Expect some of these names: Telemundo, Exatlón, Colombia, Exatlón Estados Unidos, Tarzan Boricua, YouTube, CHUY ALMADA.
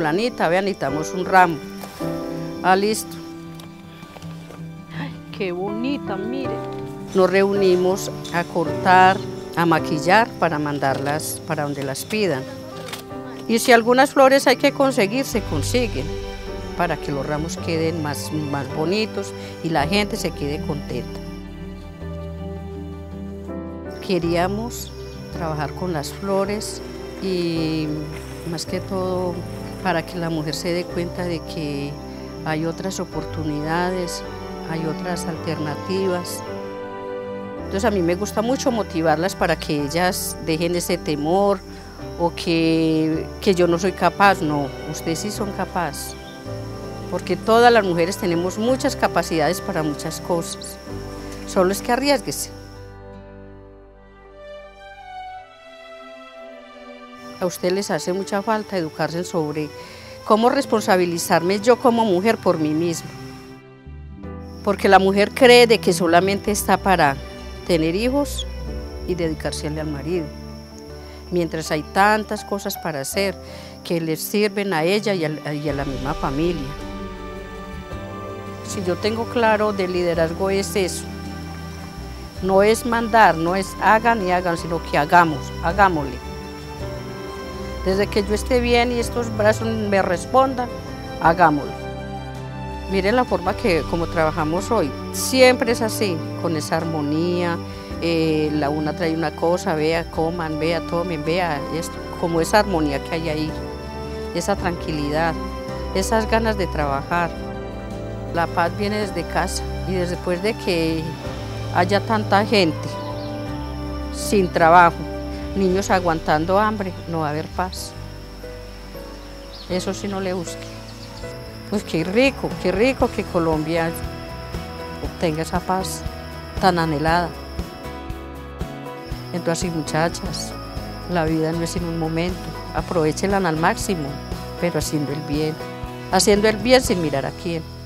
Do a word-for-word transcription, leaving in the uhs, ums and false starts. fulanita, vean, necesitamos un ramo. Ah, listo. Ay, qué bonita, mire. Nos reunimos a cortar, a maquillar para mandarlas para donde las pidan. Y si algunas flores hay que conseguir, se consiguen para que los ramos queden más, más bonitos y la gente se quede contenta. Queríamos trabajar con las flores y más que todo para que la mujer se dé cuenta de que hay otras oportunidades, hay otras alternativas. Entonces a mí me gusta mucho motivarlas para que ellas dejen ese temor, o que, que yo no soy capaz. No, ustedes sí son capaces, porque todas las mujeres tenemos muchas capacidades para muchas cosas, solo es que arriesguese. A ustedes les hace mucha falta educarse sobre cómo responsabilizarme yo como mujer por mí misma, porque la mujer cree de que solamente está para tener hijos y dedicarse al marido, mientras hay tantas cosas para hacer que les sirven a ella y a, y a la misma familia. Si yo tengo claro de liderazgo es eso, no es mandar, no es hagan y hagan, sino que hagamos, hagámosle. Desde que yo esté bien y estos brazos me respondan, hagámoslo. Miren la forma que como trabajamos hoy, siempre es así, con esa armonía. Eh, la una trae una cosa, vea, coman, vea, tomen, vea, esto, como esa armonía que hay ahí, esa tranquilidad, esas ganas de trabajar. La paz viene desde casa, y después de que haya tanta gente sin trabajo, niños aguantando hambre, no va a haber paz. Eso sí no le busque. Pues qué rico, qué rico que Colombia obtenga esa paz tan anhelada. Entonces, muchachas, la vida no es en un momento, aprovéchenla al máximo, pero haciendo el bien, haciendo el bien sin mirar a quién.